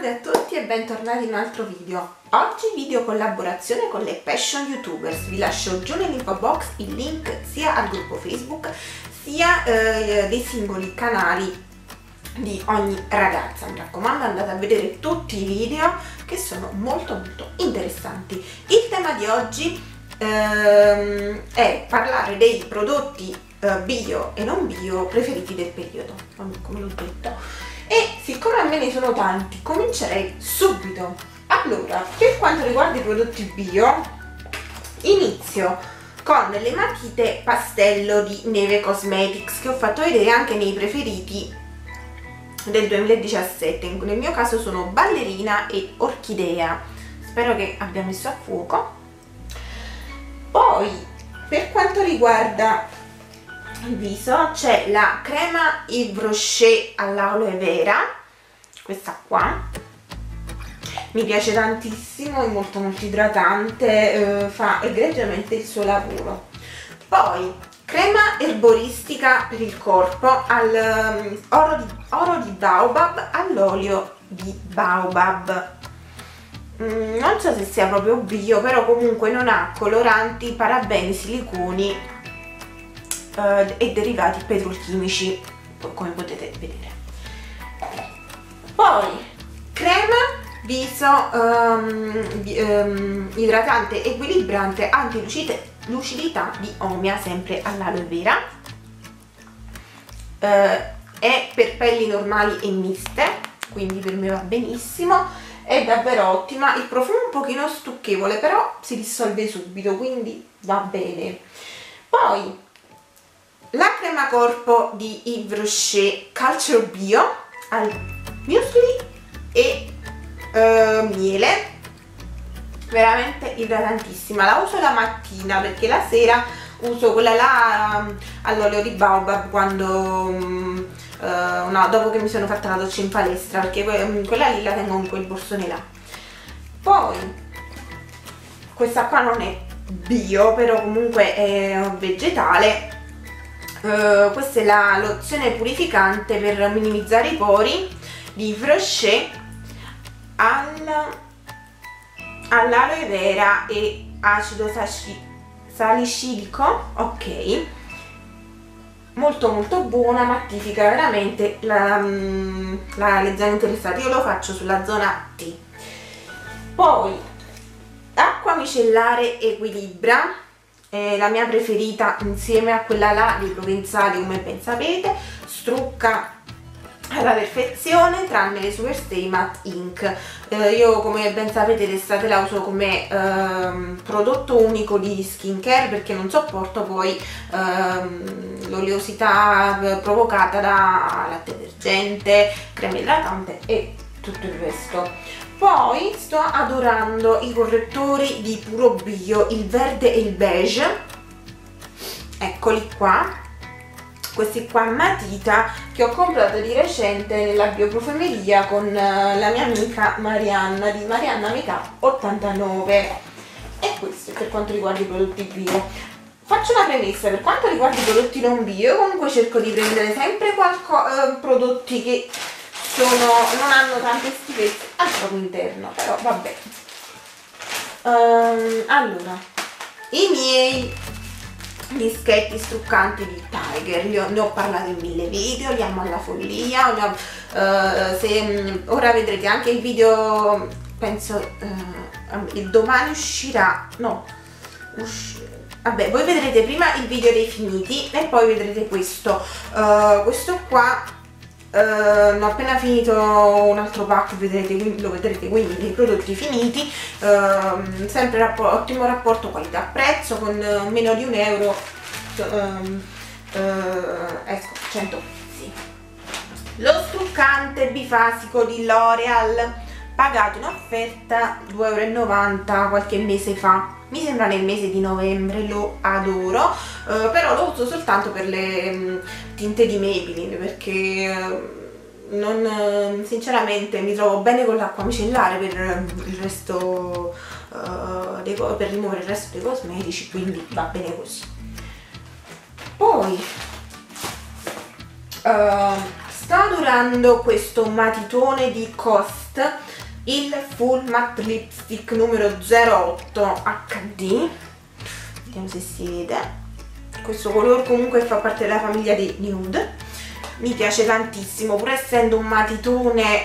grande a tutti e bentornati in un altro video. Oggi video collaborazione con le fashion youtubers. Vi lascio giù nell'info box il link sia al gruppo Facebook sia dei singoli canali di ogni ragazza. Mi raccomando, andate a vedere tutti i video che sono molto interessanti. Il tema di oggi è parlare dei prodotti bio e non bio preferiti del periodo, come l'ho detto, e siccome a me ne sono tanti comincerei subito. Allora, per quanto riguarda i prodotti bio, inizio con le matite pastello di Neve Cosmetics, che ho fatto vedere anche nei preferiti del 2017. Nel mio caso sono ballerina e orchidea, spero che abbia messo a fuoco. Poi per quanto riguarda il viso c'è la crema Yves Rocher all'aloe vera, questa qua mi piace tantissimo, è molto idratante, fa egregiamente il suo lavoro. Poi crema erboristica per il corpo oro di baobab all'olio di baobab. Non so se sia proprio bio, però comunque non ha coloranti, parabeni, siliconi e derivati petrolchimici, come potete vedere. Poi crema viso idratante equilibrante antilucidità di OMIA, sempre all'aloe vera, è per pelli normali e miste, quindi per me va benissimo, è davvero ottima. Il profumo è un pochino stucchevole, però si dissolve subito, quindi va bene. Poi la crema corpo di Yves Rocher Culture Bio al muesli e miele, veramente idratantissima. La uso la mattina perché la sera uso quella là all'olio di baobab quando dopo che mi sono fatta la doccia in palestra, perché quella lì la tengo in quel borsone là. Poi questa qua non è bio, però comunque è vegetale. Questa è la lozione purificante per minimizzare i pori di Frochet all'aloe vera e acido salicidico, ok, molto buona, mattifica veramente le zone interessate. Io lo faccio sulla zona T. Poi acqua micellare equilibra, la mia preferita insieme a quella là di Provenzale, come ben sapete, strucca alla perfezione tranne le Super Stay Matte Ink. Io, come ben sapete, d'estate la uso come prodotto unico di skincare, perché non sopporto poi l'oleosità provocata da latte detergente, crema idratante e tutto il resto. Poi sto adorando i correttori di Puro Bio, il verde e il beige, eccoli qua, questi qua matita che ho comprato di recente nella bioprofumeria con la mia amica Marianna di Marianna Amica 89. E questo per quanto riguarda i prodotti bio. Faccio una premessa: per quanto riguarda i prodotti non bio, comunque cerco di prendere sempre prodotti che non hanno tante schifezze al proprio interno, però vabbè. Allora, i miei dischetti struccanti di Tiger, ne ho parlato in mille video, li amo alla follia. Ora vedrete anche il video, penso il domani uscirà, no, vabbè, voi vedrete prima il video dei finiti e poi vedrete questo. Questo qua ho appena finito un altro pack, lo vedrete quindi dei prodotti finiti, sempre ottimo rapporto qualità-prezzo, con meno di €1 ecco, 100 pezzi. Lo struccante bifasico di L'Oreal, pagato in offerta €2,90 qualche mese fa, mi sembra nel mese di novembre, lo adoro, però lo uso soltanto per le tinte di Maybelline, perché sinceramente mi trovo bene con l'acqua micellare per il resto per rimuovere il resto dei cosmetici, quindi va bene così. Poi sto maturando questo matitone di Coast, il Full Matte Lipstick numero 08 HD. Vediamo se si vede. Questo colore comunque fa parte della famiglia dei nude, mi piace tantissimo, pur essendo un matitone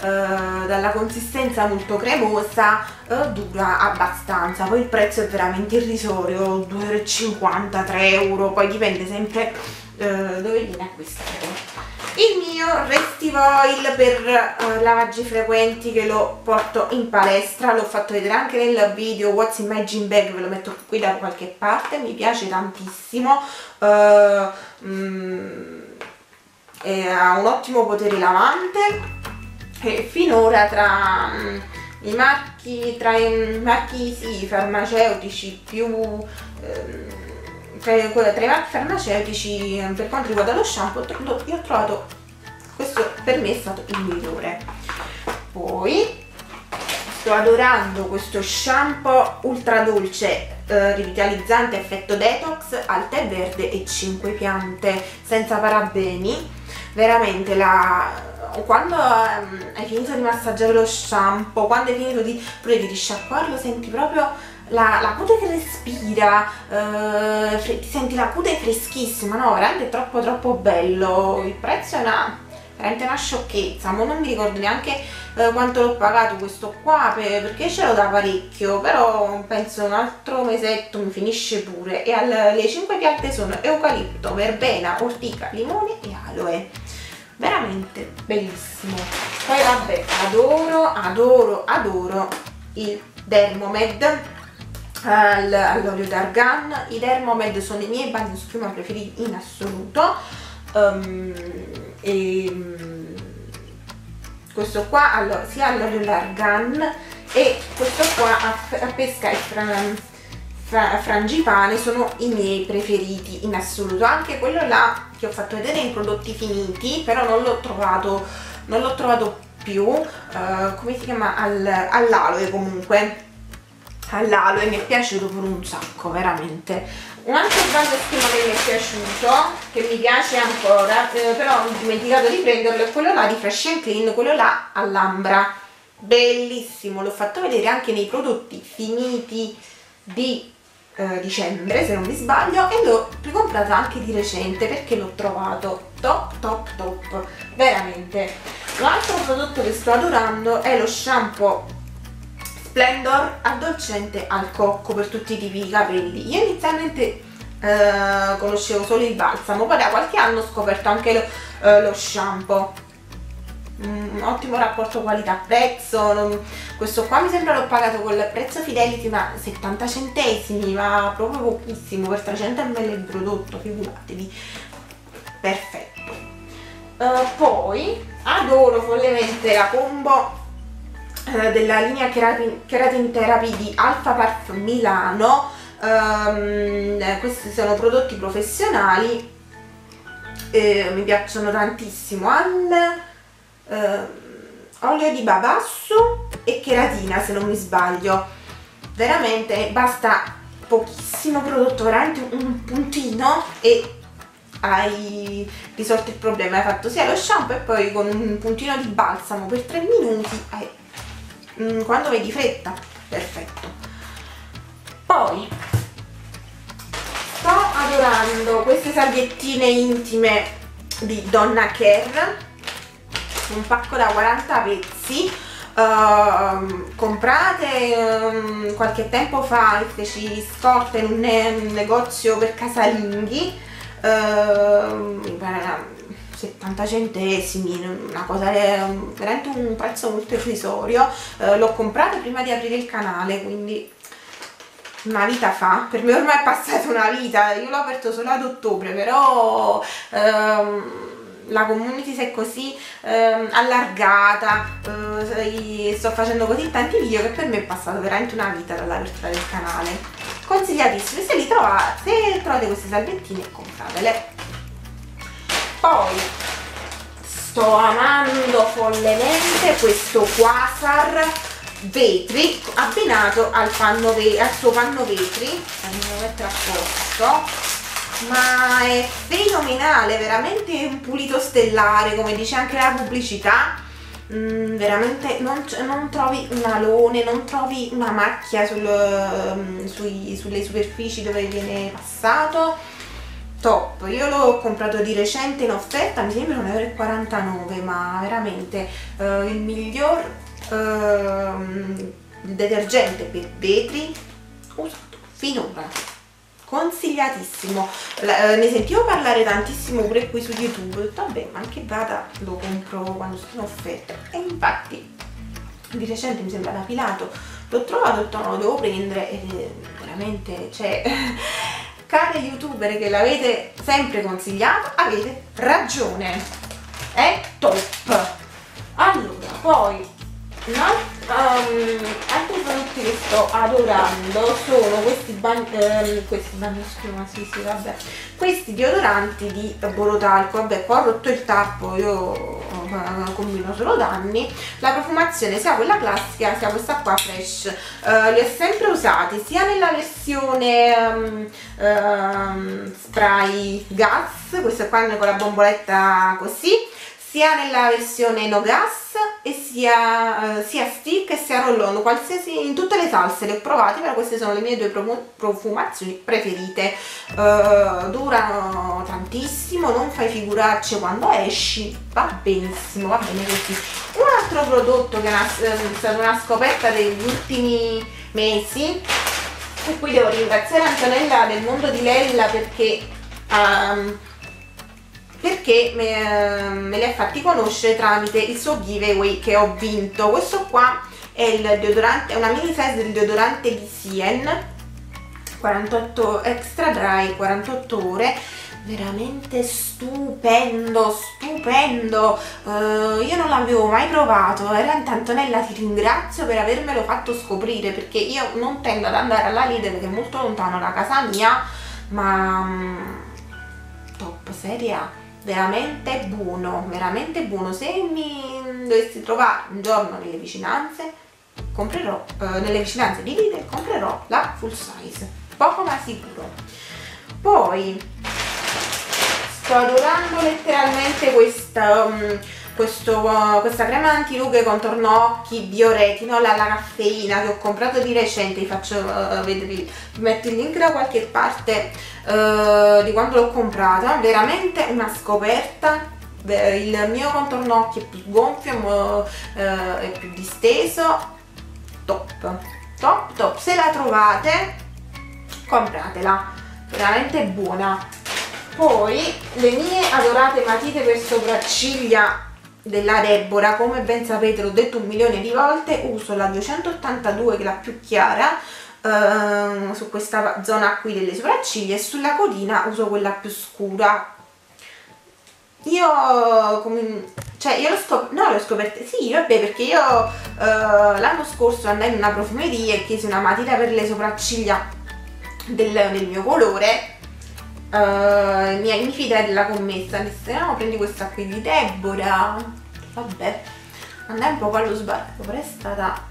dalla consistenza molto cremosa, dura abbastanza. Poi il prezzo è veramente irrisorio, 2,50 €, 3 €, poi dipende sempre dove viene acquistato. Il mio Restivoil per lavaggi frequenti, che lo porto in palestra, l'ho fatto vedere anche nel video What's in my gym bag, ve lo metto qui da qualche parte, mi piace tantissimo, ha un ottimo potere lavante. E finora tra i marchi, sì, farmaceutici più tra i marchi farmaceutici per quanto riguarda lo shampoo, io ho trovato questo, per me è stato il migliore. Poi sto adorando questo shampoo ultra dolce rivitalizzante effetto detox al tè verde e 5 piante senza parabeni. Veramente quando hai finito di massaggiare lo shampoo, quando hai finito pure di risciacquarlo, senti proprio la cute che respira, senti la cute freschissima, no? Veramente è troppo bello. Il prezzo è veramente una sciocchezza, ma non mi ricordo neanche quanto l'ho pagato questo qua, perché ce l'ho da parecchio, però penso un altro mesetto mi finisce pure. E le 5 piante sono eucalipto, verbena, ortica, limone e aloe. Veramente bellissimo. Poi vabbè, adoro il Dermomed all'olio d'argan. I Dermomed sono i miei bagni schiuma preferiti in assoluto. Questo qua sia all'olio d'argan e questo qua a pesca e frangipane sono i miei preferiti in assoluto. Anche quello là che ho fatto vedere in prodotti finiti, però non l'ho trovato più, come si chiama, all'aloe. Comunque all'aloe mi è piaciuto pure un sacco, veramente. Un altro bagno schiuma che mi è piaciuto, che mi piace ancora, però ho dimenticato di prenderlo, è quello là di Fresh and Clean, quello là all'ambra, bellissimo. L'ho fatto vedere anche nei prodotti finiti di dicembre, se non mi sbaglio, e l'ho ricomprata anche di recente perché l'ho trovato top, veramente. Un altro prodotto che sto adorando è lo shampoo Blendor addolcente al cocco per tutti i tipi di capelli. Io inizialmente conoscevo solo il balsamo, poi da qualche anno ho scoperto anche lo shampoo. Ottimo rapporto qualità-prezzo. Questo qua mi sembra l'ho pagato col prezzo Fidelity, ma 70 centesimi, ma proprio pochissimo per 300 ml il prodotto, figuratevi, perfetto. Poi adoro follemente la combo della linea Keratin Therapy di Alpha Parf Milano. Questi sono prodotti professionali, mi piacciono tantissimo, olio di babasso e cheratina, se non mi sbaglio. Veramente basta pochissimo prodotto, veramente un puntino, e hai risolto il problema. Hai fatto sia lo shampoo e poi con un puntino di balsamo per 3 minuti quando vedi fretta, perfetto. Poi sto adorando queste salviettine intime di Donna Care, un pacco da 40 pezzi. Comprate qualche tempo fa, feci scorta in un negozio per casalinghi, mi pare 70 centesimi, una cosa, veramente un prezzo molto irrisorio. L'ho comprato prima di aprire il canale, quindi una vita fa, per me ormai è passata una vita. Io l'ho aperto solo ad ottobre, però la community si è così allargata, sto facendo così tanti video che per me è passata veramente una vita dall'apertura del canale. Consigliatissimo, se trovate queste salviettine compratele. Poi sto amando follemente questo quasar vetri abbinato al suo panno vetri, andiamo a mettere a posto. ma è fenomenale, veramente un pulito stellare, come dice anche la pubblicità. Veramente non trovi un alone, non trovi una macchia sulle superfici dove viene passato. Top, io l'ho comprato di recente in offerta, mi sembra €1,49, ma veramente il miglior detergente per vetri usato finora, consigliatissimo. Ne sentivo parlare tantissimo pure qui su YouTube, ho detto vabbè, ma anche vada, lo compro quando sono offerte, e infatti di recente mi sembra da Pilato l'ho trovato, ho detto no, lo devo prendere, e veramente, cioè, cari youtuber che l'avete sempre consigliato, avete ragione, è top. Allora, poi altri prodotti che sto adorando sono questi deodoranti di Borotalco. Vabbè, qua ho rotto il tappo, io combino solo danni. La profumazione sia quella classica sia questa qua Fresh, li ho sempre usati sia nella versione spray gas, questa qua con la bomboletta così, sia nella versione no gas, e sia stick sia roll-on, qualsiasi, in tutte le salse le ho provate, però queste sono le mie due profumazioni preferite. Durano tantissimo, non fai figuracce quando esci, va benissimo, va bene così. Un altro prodotto che è stata una scoperta degli ultimi mesi, e qui devo ringraziare Antonella del mondo di Lella perché me li ha fatti conoscere tramite il suo giveaway che ho vinto. Questo qua è il deodorante, è una mini size del deodorante di Sien 48 extra dry 48 ore, veramente stupendo. Io non l'avevo mai provato, Antonella ti ringrazio per avermelo fatto scoprire, perché io non tendo ad andare alla Lidl che è molto lontano da casa mia, ma top, seria, veramente buono, veramente buono. Se mi dovessi trovare un giorno nelle vicinanze, comprerò nelle vicinanze di Lidl, comprerò la full size, poco ma sicuro. Poi sto adorando letteralmente questa crema antirughe contorno occhi bioretino alla caffeina che ho comprato di recente. Vi faccio vedere, vi metto il link da qualche parte di quando l'ho comprata. Veramente una scoperta, il mio contorno occhi è più gonfio, è più disteso, top. Se la trovate, compratela, veramente buona. Poi le mie adorate matite per sopracciglia della Débora, come ben sapete l'ho detto un milione di volte, uso la 282 che è la più chiara su questa zona qui delle sopracciglia, e sulla codina uso quella più scura. Io l'ho scoperta, sì vabbè, perché io l'anno scorso andai in una profumeria e chiesi una matita per le sopracciglia del mio colore. Mi fidai della commessa, mi disse no, prendi questa qui di Débora, vabbè, andai un po' allo sbarco, però è stata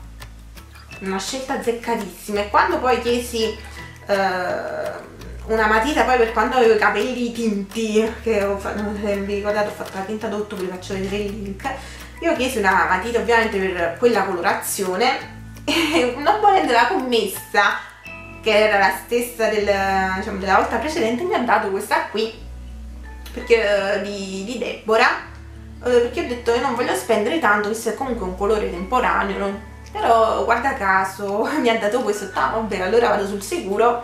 una scelta azzeccatissima. E quando poi chiesi una matita poi per quando avevo i capelli tinti, che vi ricordate ho fatto la tinta d'otto, vi faccio vedere il link, io chiesi una matita ovviamente per quella colorazione, e non volendo la commessa, che era la stessa della volta precedente, mi ha dato questa qui perché, di Débora, perché ho detto io non voglio spendere tanto, questo è comunque un colore temporaneo, no? Però guarda caso mi ha dato questo, ah, vabbè, allora vado sul sicuro,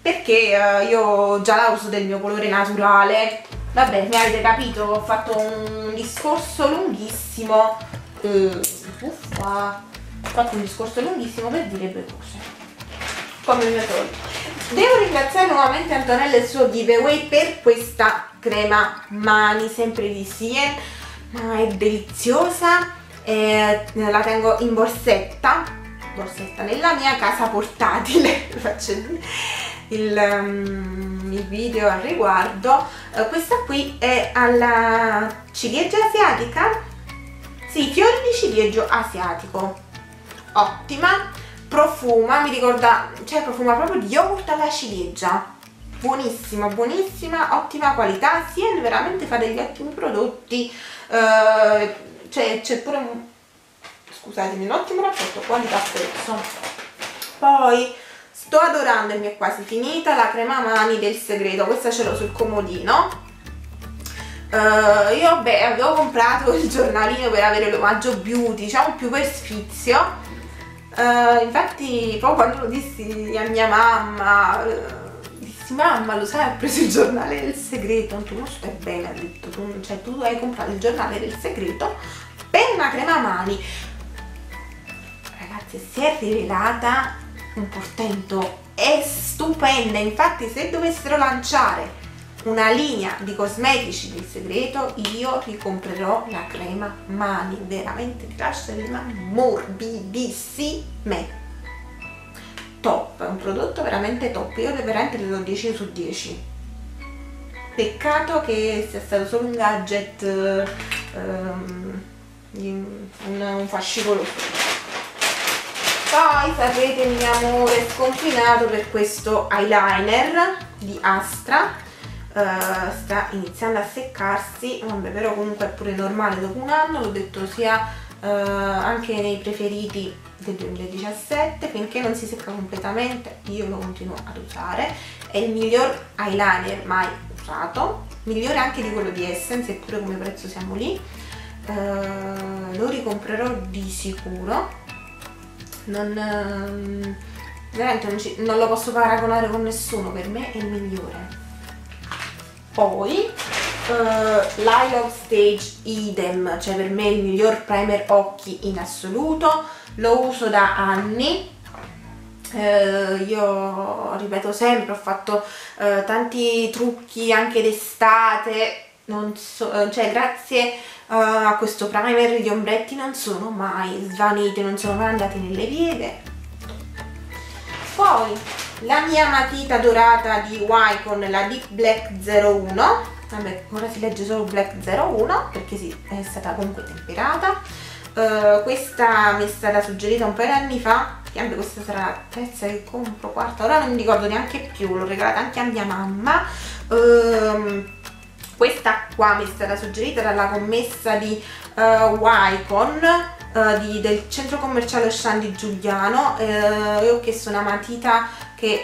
perché io già la uso del mio colore naturale. Vabbè, mi avete capito, ho fatto un discorso lunghissimo, per dire due cose, come il mio solito. Devo ringraziare nuovamente Antonella e il suo giveaway per questa crema mani, sempre di Sien, ma è deliziosa, la tengo in borsetta nella mia casa portatile, faccio il video al riguardo. Questa qui è alla ciliegia asiatica, sì, fiori di ciliegio asiatico, ottima, profuma, mi ricorda, cioè profuma proprio di yogurt alla ciliegia, buonissima, buonissima, ottima qualità. Sien veramente fa degli ottimi prodotti, c'è pure un, scusatemi, un ottimo rapporto qualità-prezzo. Poi sto adorando, e mi è quasi finita, la crema mani del segreto. Questa ce l'ho sul comodino. Io avevo comprato il giornalino per avere l'omaggio beauty, diciamo più per sfizio, infatti poi quando lo dissi a mia mamma, dissi: mamma, lo sai, ho preso il giornale del segreto, tu non stai bene, ha detto, cioè tu hai comprato il giornale del segreto per una crema mani. Ragazzi, si è rivelata un portento, è stupenda. Infatti se dovessero lanciare una linea di cosmetici del segreto, io ricomprerò la crema mani, veramente ti lascia le mani morbidissime, top, è un prodotto veramente top. Io veramente le do 10 su 10. Peccato che sia stato solo un gadget, un fascicolo. Poi sapete il mio amore sconfinato per questo eyeliner di Astra. Sta iniziando a seccarsi, vabbè, però comunque è pure normale dopo un anno, l'ho detto sia anche nei preferiti del 2017. Finché non si secca completamente io lo continuo ad usare, è il miglior eyeliner mai usato, migliore anche di quello di Essence, eppure come prezzo siamo lì. Lo ricomprerò di sicuro, veramente non lo posso paragonare con nessuno, per me è il migliore. Poi l'Oréal Stage idem, cioè per me è il miglior primer occhi in assoluto, lo uso da anni. Io ripeto sempre, ho fatto tanti trucchi anche d'estate, non so, cioè grazie a questo primer gli ombretti non sono mai svaniti, non sono mai andati nelle pieghe. Poi la mia matita dorata di WYCON, la Deep Black 01, vabbè, ora si legge solo Black 01 perché sì, è stata comunque temperata. Questa mi è stata suggerita un paio di anni fa, anche questa sarà la terza che compro, quarta, ora non mi ricordo neanche più, l'ho regalata anche a mia mamma. Questa qua mi è stata suggerita dalla commessa di WYCON, del centro commerciale Shanti Giuliano. Io ho chiesto una matita che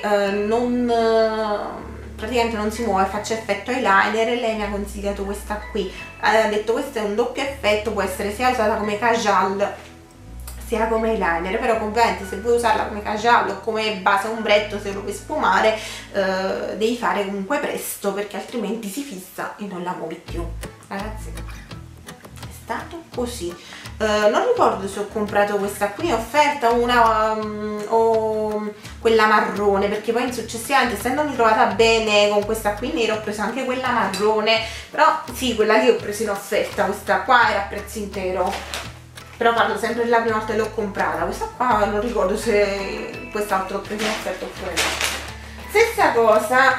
praticamente non si muove, faccia effetto eyeliner, e lei mi ha consigliato questa qui. Ha detto: questo è un doppio effetto, può essere sia usata come kajal sia come eyeliner, però ovviamente se vuoi usarla come kajal o come base ombretto, se lo vuoi sfumare, devi fare comunque presto perché altrimenti si fissa e non la muovi più. Ragazzi, è stato così. Non ricordo se ho comprato questa qui in offerta, una o quella marrone, perché poi successivamente, essendomi trovata bene con questa qui nera, ho preso anche quella marrone. Però sì, quella lì ho preso in offerta, questa qua era a prezzo intero, però parlo sempre della prima volta che l'ho comprata. Questa qua non ricordo se quest'altro ho preso in offerta oppure no. Stessa cosa,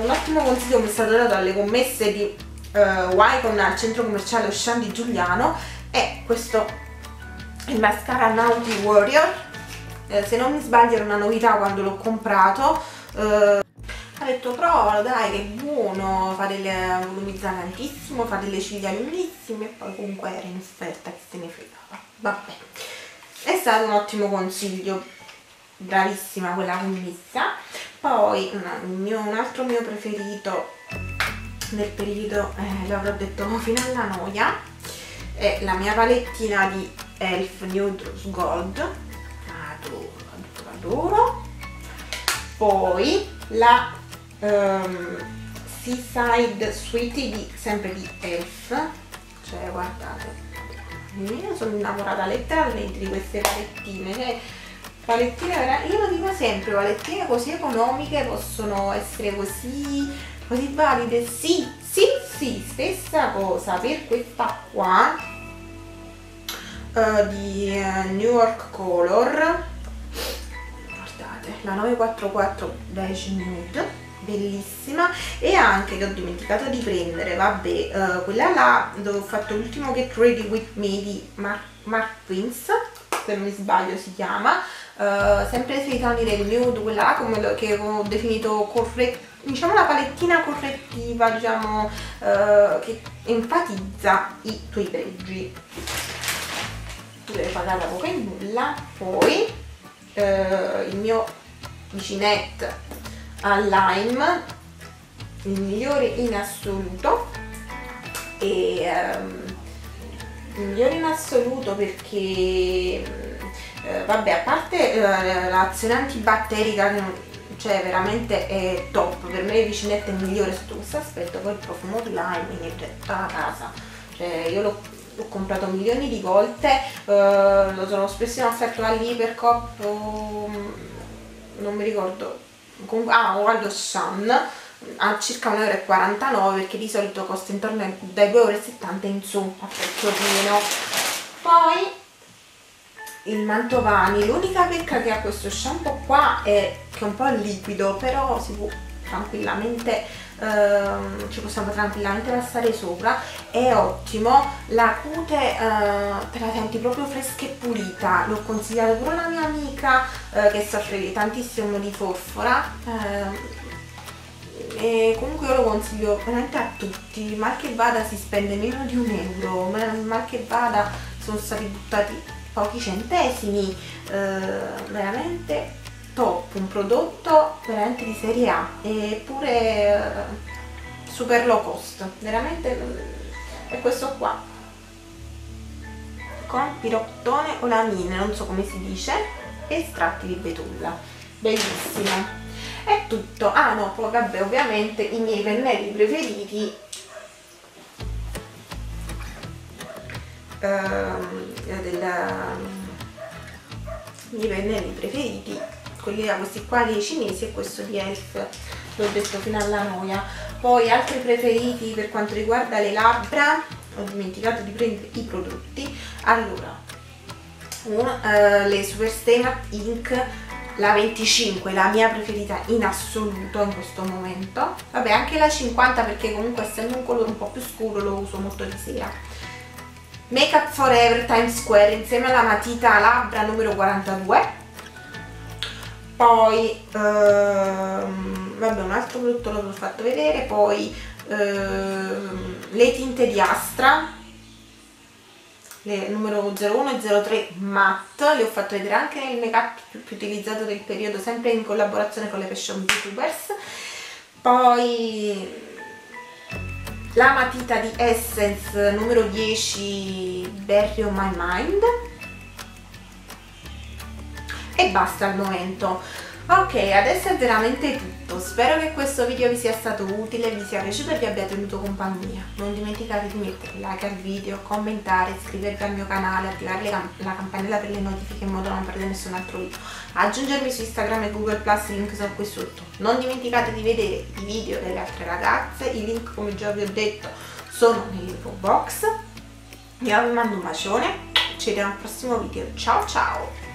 un ottimo consiglio mi è stato dato alle commesse di WYCON al centro commerciale Shanti Giuliano, è questo, il mascara Naughty Warrior. Se non mi sbaglio era una novità quando l'ho comprato. Ha detto: prova, dai, che buono, fa delle, volumizza tantissimo, fa delle ciglia lunghissime, e poi comunque era in offerta, che se ne fregava. Vabbè, è stato un ottimo consiglio, bravissima quella commessa. Poi un altro mio preferito nel periodo, l'avrò detto fino alla noia, è la mia palettina di ELF Nude Gold, adoro, adoro, adoro. Poi la Seaside Sweetie sempre di ELF, cioè guardate, io sono innamorata letteralmente di queste palettine, cioè, palettine, io lo dico sempre, palettine così economiche possono essere così valide, sì. Sì, sì, stessa cosa per questa qua di New York Color, guardate, la 944 Beige Nude, bellissima. E anche, che ho dimenticato di prendere, vabbè, quella là dove ho fatto l'ultimo Get Ready With Me di Mark Prince, se non mi sbaglio si chiama, sempre sui toni del nude, quella che ho definito corretto, diciamo una palettina correttiva, diciamo, che enfatizza i tuoi pregi. Tu devi pagare poco e nulla. Poi il mio Vicinette al lime, il migliore in assoluto, e il migliore in assoluto perché vabbè, a parte l'azione antibatterica, cioè veramente è top. Per me il Vicinette è migliore sotto questo aspetto. Poi il profumo di lime mi è tutta la casa, cioè io l'ho comprato milioni di volte, lo trovo spesso in offerta all'Ipercop, non mi ricordo, o allo Shan, a circa 1,49 €, perché di solito costa intorno dai 2,70 € in su a prezzo pieno. Poi il Mantovani, l'unica pecca che ha questo shampoo qua è che è un po' liquido, però si può tranquillamente ci possiamo tranquillamente passare sopra, è ottimo, la cute te la senti proprio fresca e pulita. L'ho consigliato pure una mia amica che soffre tantissimo di forfora, e comunque io lo consiglio veramente a tutti, mal che vada si spende meno di €1, mal che vada sono stati buttati pochi centesimi, veramente top, un prodotto veramente di serie A, eppure super low cost, veramente è questo qua con pirottone o lamine, non so come si dice, estratti di betulla, bellissimo. È tutto. Ah no, poi vabbè, ovviamente i miei pennelli preferiti, i miei pennelli preferiti, quelli da questi qua dei cinesi, e questo di ELF, l'ho detto fino alla noia. Poi altri preferiti per quanto riguarda le labbra, ho dimenticato di prendere i prodotti. Allora, le Super Stay Matte Ink, la 25, la mia preferita in assoluto in questo momento, vabbè anche la 50 perché comunque essendo un colore un po' più scuro lo uso molto di sera. Make Up Forever Times Square insieme alla matita labbra numero 42. Poi vabbè, un altro prodotto l'ho fatto vedere. Poi le tinte di Astra, le numero 01 e 03 matte, le ho fatto vedere anche nel make up più utilizzato del periodo, sempre in collaborazione con le fashion youtubers. Poi la matita di Essence numero 10, Berry on My Mind, e basta al momento. Ok, adesso è veramente tutto. Spero che questo video vi sia stato utile, vi sia piaciuto e vi abbia tenuto compagnia. Non dimenticate di mettere like al video, commentare, iscrivervi al mio canale, attivare la campanella per le notifiche in modo da non perdere nessun altro video, aggiungermi su Instagram e Google Plus, i link sono qui sotto. Non dimenticate di vedere i video delle altre ragazze, i link come già vi ho detto sono nell'info box. Io vi mando un bacione, ci vediamo al prossimo video, ciao ciao!